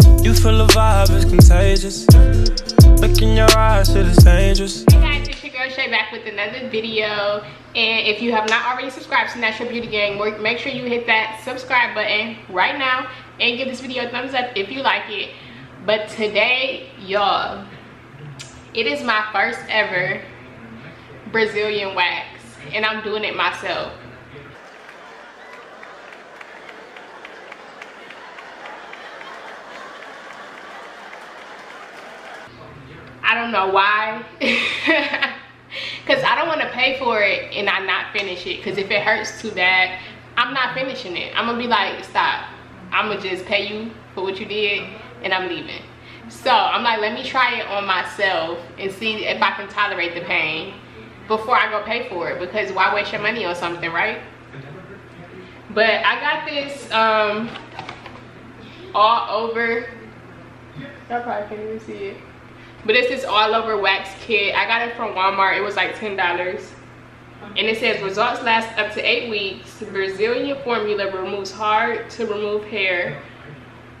You feel the vibe is contagious. Look in your eyes, it is dangerous. Hey guys, it's your girl Shay back with another video. And if you have not already subscribed to Natural Beauty Gang, make sure you hit that subscribe button right now and give this video a thumbs up if you like it. But today, y'all, it is my first ever Brazilian wax, and I'm doing it myself. I don't know why, because I don't want to pay for it and I not finish it, because if it hurts too bad, I'm not finishing it. I'm going to be like, stop. I'm going to just pay you for what you did and I'm leaving. So I'm like, let me try it on myself and see if I can tolerate the pain before I go pay for it, because why waste your money on something, right? But I got this all over. Y'all probably can't even see it. But it's this all over wax kit. I got it from Walmart. It was like $10. And it says results last up to 8 weeks. Brazilian formula removes hard to remove hair.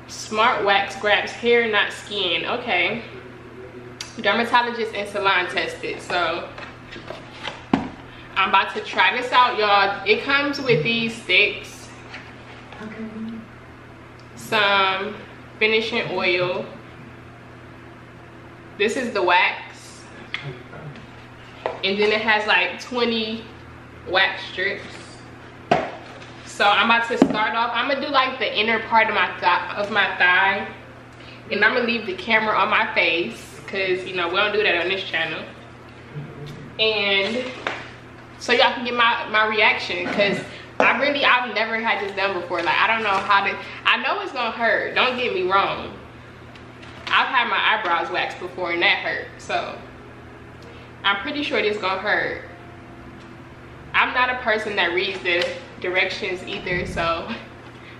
Smart wax grabs hair, not skin. Okay. Dermatologist and salon tested. So I'm about to try this out, y'all. It comes with these sticks. Some finishing oil. This is the wax, and then it has like 20 wax strips. So I'm about to start off. I'm gonna do like the inner part of my thigh, and I'm gonna leave the camera on my face, cause you know we don't do that on this channel. And so y'all can get my reaction, cause I've never had this done before. Like, I don't know how to. I know it's gonna hurt. Don't get me wrong. I've had my eyebrows waxed before and that hurt, so I'm pretty sure this gonna hurt. I'm not a person that reads the directions either, so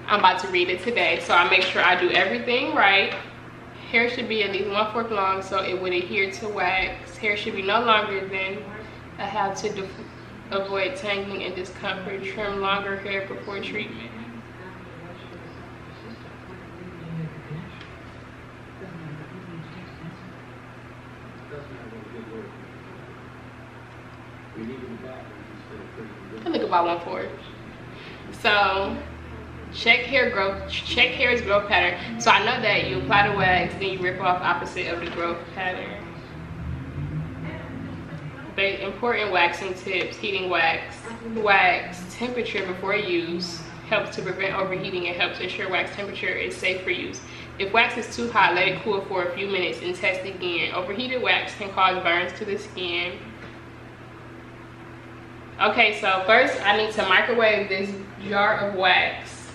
I'm about to read it today. So I make sure I do everything right. Hair should be at least 1/4 long so it would adhere to wax. Hair should be no longer than a half to avoid tangling and discomfort. Trim longer hair before treatment. I think about 1/4. So check hair's growth pattern. So I know that you apply the wax, then you rip off opposite of the growth pattern. But important waxing tips: heating wax temperature before use helps to prevent overheating and helps ensure wax temperature is safe for use. If wax is too hot, let it cool for a few minutes and test again. Overheated wax can cause burns to the skin. Okay, so first I need to microwave this jar of wax.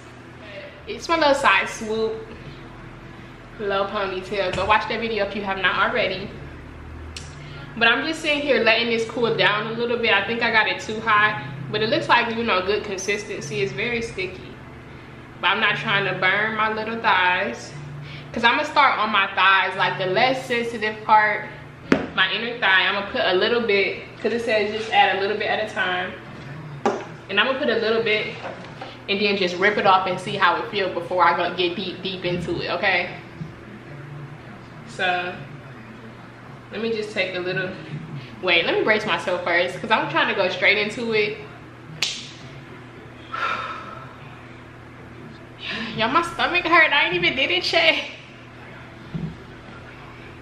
It's my little side swoop, low ponytail. Go watch that video if you have not already. But I'm just sitting here letting this cool down a little bit. I think I got it too hot, but it looks like, you know, good consistency. It's very sticky. But I'm not trying to burn my little thighs, because I'm going to start on my thighs, like the less sensitive part. My inner thigh, I'm gonna put a little bit, because it says just add a little bit at a time, and I'm gonna put a little bit and then just rip it off and see how it feels before I go get deep into it. Okay, so let me just take a little. Wait, let me brace myself first, because I'm trying to go straight into it. Y'all, my stomach hurt. I ain't even did it yet.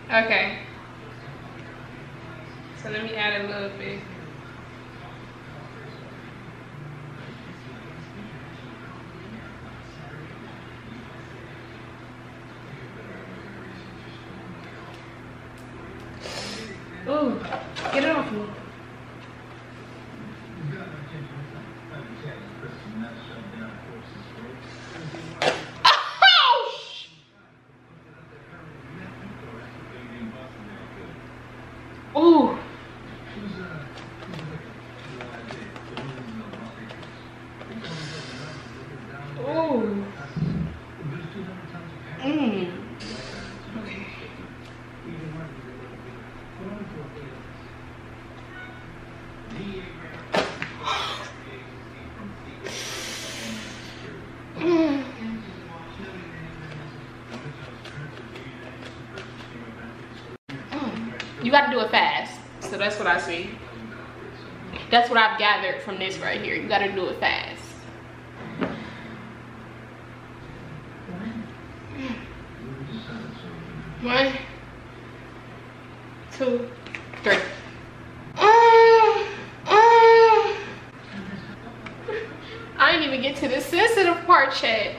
Okay. So let me add a little bit. Ooh, get it off me. You got to do it fast. So that's what I see. That's what I've gathered from this right here. You got to do it fast. One, two, three. I didn't even get to the sensitive part yet.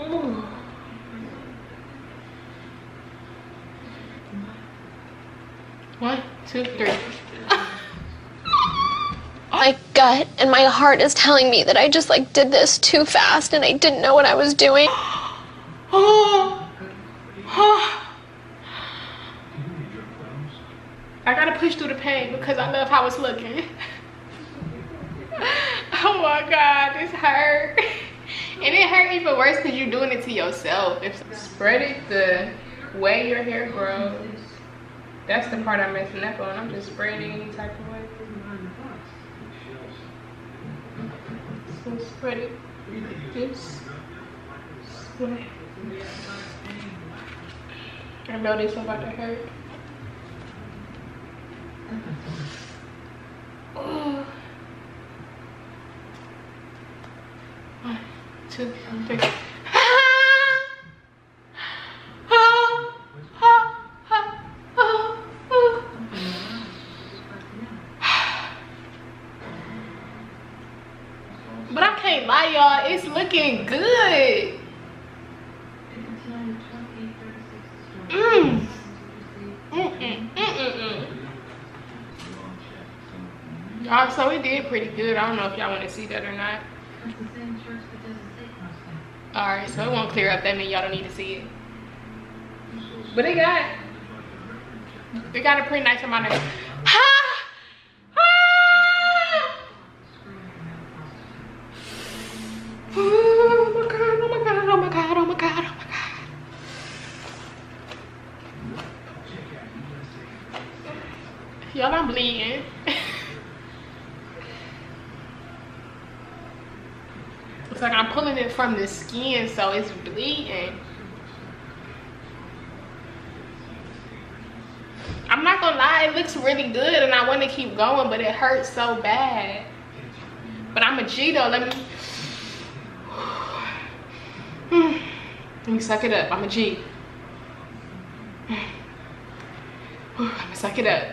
Ooh. One, two, three. My gut and my heart is telling me that I just like did this too fast and I didn't know what I was doing. Oh, oh. I gotta push through the pain because I love how it's looking. Oh my God, this hurt. And it hurt even worse because you're doing it to yourself. Spread it the way your hair grows. That's the part I'm messing up on. I'm just spreading any type of way. So spread it like this. Spread. I know this is about to hurt. Oh. One, two, three. But I can't lie, y'all, it's looking good. Y'all, so it did pretty good. I don't know if y'all want to see that or not. Alright, so it won't clear up. That means y'all don't need to see it. But it got a pretty nice amount of. Y'all, I'm bleeding. It's like I'm pulling it from the skin, so it's bleeding. I'm not gonna lie, it looks really good and I want to keep going, but it hurts so bad. But I'm a G though. Let me suck it up. I'm a G. I'm gonna suck it up.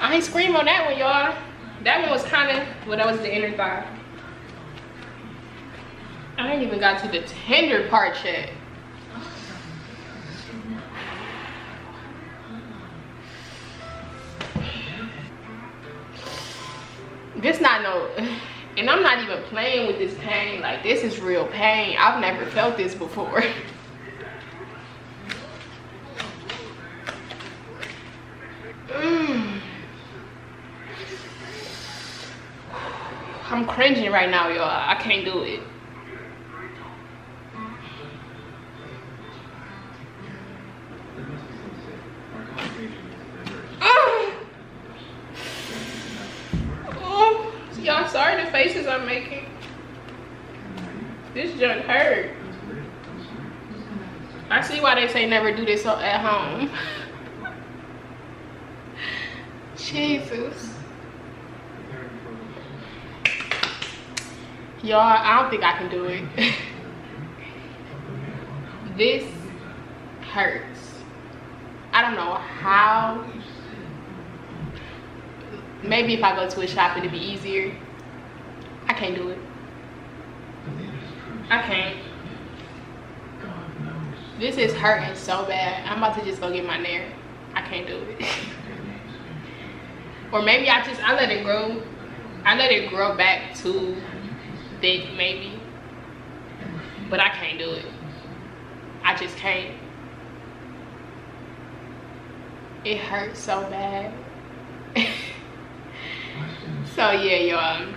I ain't scream on that one, y'all. That one was kind of, well, that was the inner thigh. I ain't even got to the tender part yet. This not no, and I'm not even playing with this pain. Like, this is real pain. I've never felt this before. I'm cringing right now, y'all. I can't do it. Oh, y'all, sorry the faces I'm making. This junk hurt. I see why they say never do this at home. Jesus. Y'all, I don't think I can do it. This hurts. I don't know how. Maybe if I go to a shop, it'd be easier. I can't do it. I can't. This is hurting so bad. I'm about to just go get my Nair. I can't do it. Or maybe I let it grow. I let it grow back to thick maybe, but I can't do it. I just can't. It hurts so bad. So yeah, y'all,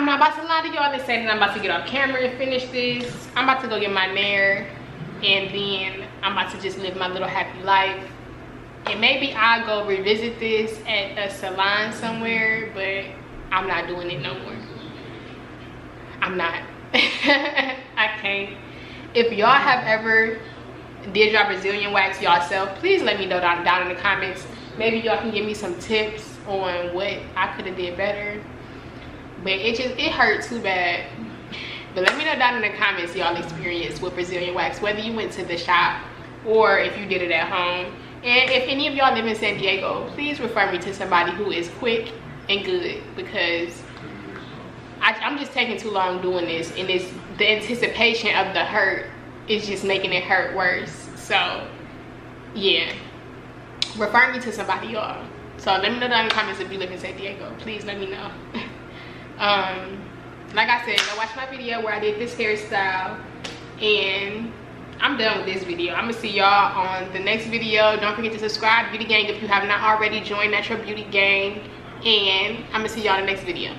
I'm not about to lie to y'all and say that I'm about to get on camera and finish this. I'm about to go get my Nair, and then I'm about to just live my little happy life. And maybe I'll go revisit this at a salon somewhere, but I'm not doing it no more. I'm not. I can't. If y'all have ever did your Brazilian wax yourself, please let me know down in the comments. Maybe y'all can give me some tips on what I could have did better. But it hurt too bad. But let me know down in the comments y'all experience with Brazilian wax, whether you went to the shop or if you did it at home. And if any of y'all live in San Diego, please refer me to somebody who is quick and good, because I'm just taking too long doing this, and it's the anticipation of the hurt is just making it hurt worse. So yeah, refer me to somebody, y'all. So let me know down in the comments if you live in San Diego. Please let me know. Like I said, go watch my video where I did this hairstyle, and I'm done with this video. I'm gonna see y'all on the next video. Don't forget to subscribe, Beauty Gang, if you have not already joined Natural Beauty Gang, and I'm gonna see y'all in the next video.